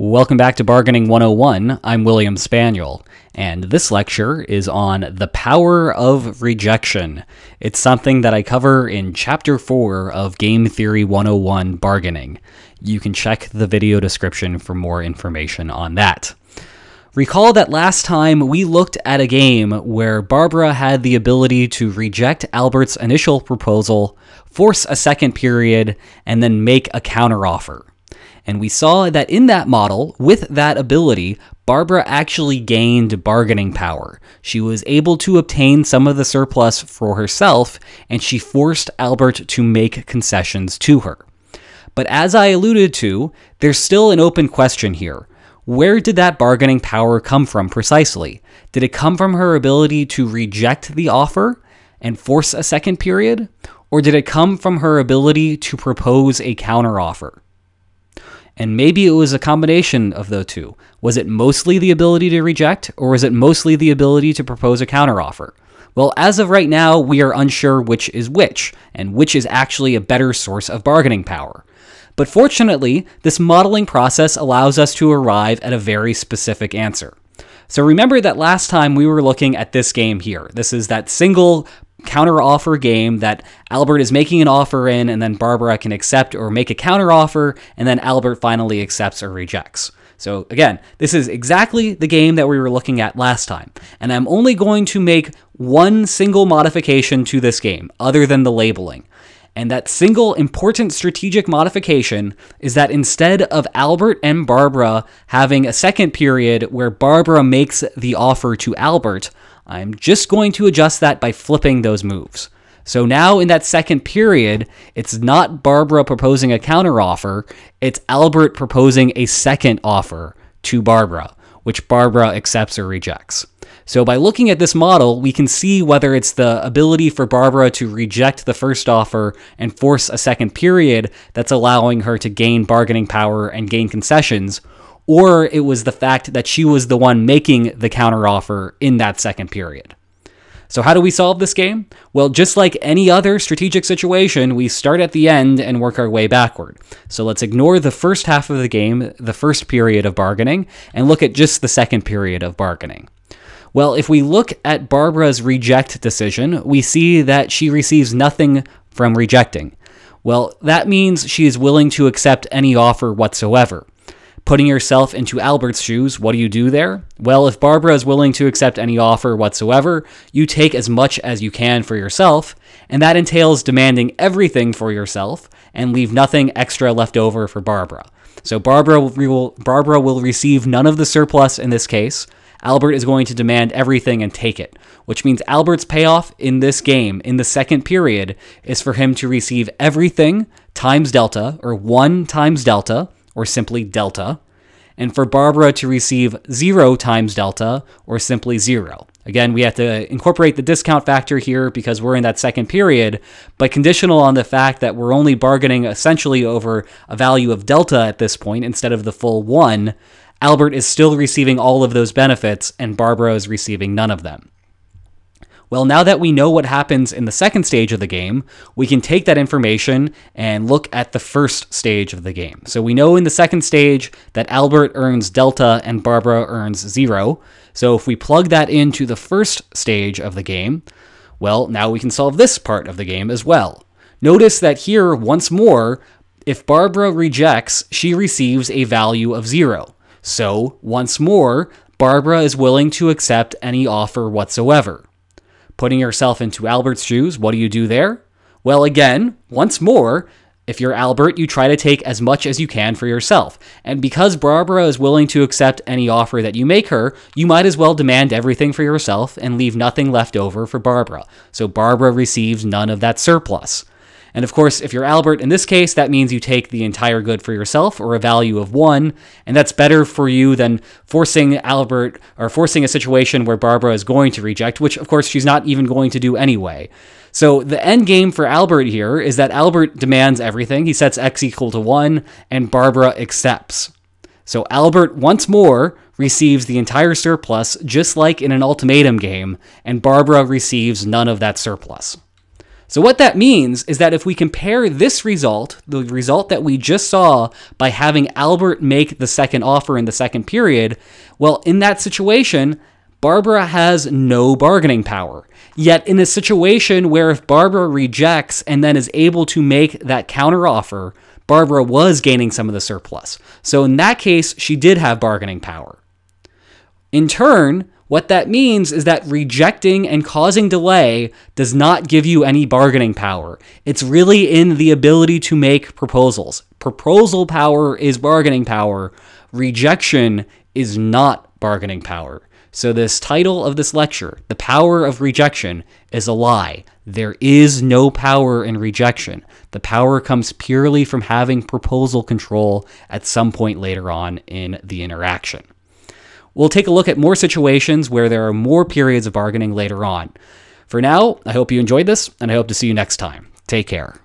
Welcome back to Bargaining 101. I'm William Spaniel, and this lecture is on the power of rejection. It's something that I cover in Chapter 4 of Game Theory 101 Bargaining. You can check the video description for more information on that. Recall that last time we looked at a game where Barbara had the ability to reject Albert's initial proposal, force a second period, and then make a counteroffer. And we saw that in that model, with that ability, Barbara actually gained bargaining power. She was able to obtain some of the surplus for herself, and she forced Albert to make concessions to her. But as I alluded to, there's still an open question here. Where did that bargaining power come from precisely? Did it come from her ability to reject the offer and force a second period? Or did it come from her ability to propose a counteroffer? And maybe it was a combination of the two. Was it mostly the ability to reject, or was it mostly the ability to propose a counteroffer? Well, as of right now, we are unsure which is which, and which is actually a better source of bargaining power. But fortunately, this modeling process allows us to arrive at a very specific answer. So remember that last time we were looking at this game here. This is that single counteroffer game that Albert is making an offer in, and then Barbara can accept or make a counteroffer, and then Albert finally accepts or rejects. So again, this is exactly the game that we were looking at last time, and I'm only going to make one single modification to this game, other than the labeling. And that single important strategic modification is that instead of Albert and Barbara having a second period where Barbara makes the offer to Albert, I'm just going to adjust that by flipping those moves. So now in that second period, it's not Barbara proposing a counteroffer, it's Albert proposing a second offer to Barbara, which Barbara accepts or rejects. So by looking at this model, we can see whether it's the ability for Barbara to reject the first offer and force a second period that's allowing her to gain bargaining power and gain concessions, or it was the fact that she was the one making the counteroffer in that second period. So how do we solve this game? Well, just like any other strategic situation, we start at the end and work our way backward. So let's ignore the first half of the game, the first period of bargaining, and look at just the second period of bargaining. Well, if we look at Barbara's reject decision, we see that she receives nothing from rejecting. Well, that means she is willing to accept any offer whatsoever. Putting yourself into Albert's shoes, what do you do there? Well, if Barbara is willing to accept any offer whatsoever, you take as much as you can for yourself, and that entails demanding everything for yourself and leave nothing extra left over for Barbara. So Barbara will receive none of the surplus in this case. Albert is going to demand everything and take it, which means Albert's payoff in this game, in the second period, is for him to receive everything times delta, or 1 times delta, or simply delta, and for Barbara to receive 0 times delta, or simply 0. Again, we have to incorporate the discount factor here because we're in that second period, but conditional on the fact that we're only bargaining essentially over a value of delta at this point instead of the full 1, Albert is still receiving all of those benefits, and Barbara is receiving none of them. Well, now that we know what happens in the second stage of the game, we can take that information and look at the first stage of the game. So we know in the second stage that Albert earns delta and Barbara earns 0. So if we plug that into the first stage of the game, well, now we can solve this part of the game as well. Notice that here, once more, if Barbara rejects, she receives a value of 0. So, once more, Barbara is willing to accept any offer whatsoever. Putting yourself into Albert's shoes, what do you do there? Well, again, once more, if you're Albert, you try to take as much as you can for yourself. And because Barbara is willing to accept any offer that you make her, you might as well demand everything for yourself and leave nothing left over for Barbara. So Barbara receives none of that surplus. And of course, if you're Albert in this case, that means you take the entire good for yourself, or a value of 1, and that's better for you than forcing Albert, or forcing a situation where Barbara is going to reject, which of course she's not even going to do anyway. So the end game for Albert here is that Albert demands everything, he sets x equal to 1, and Barbara accepts. So Albert, once more, receives the entire surplus, just like in an ultimatum game, and Barbara receives none of that surplus. So what that means is that if we compare this result, the result that we just saw by having Albert make the second offer in the second period, well, in that situation, Barbara has no bargaining power. Yet in a situation where if Barbara rejects and then is able to make that counteroffer, Barbara was gaining some of the surplus. So in that case, she did have bargaining power. In turn, what that means is that rejecting and causing delay does not give you any bargaining power. It's really in the ability to make proposals. Proposal power is bargaining power. Rejection is not bargaining power. So this title of this lecture, The Power of Rejection, is a lie. There is no power in rejection. The power comes purely from having proposal control at some point later on in the interaction. We'll take a look at more situations where there are more periods of bargaining later on. For now, I hope you enjoyed this, and I hope to see you next time. Take care.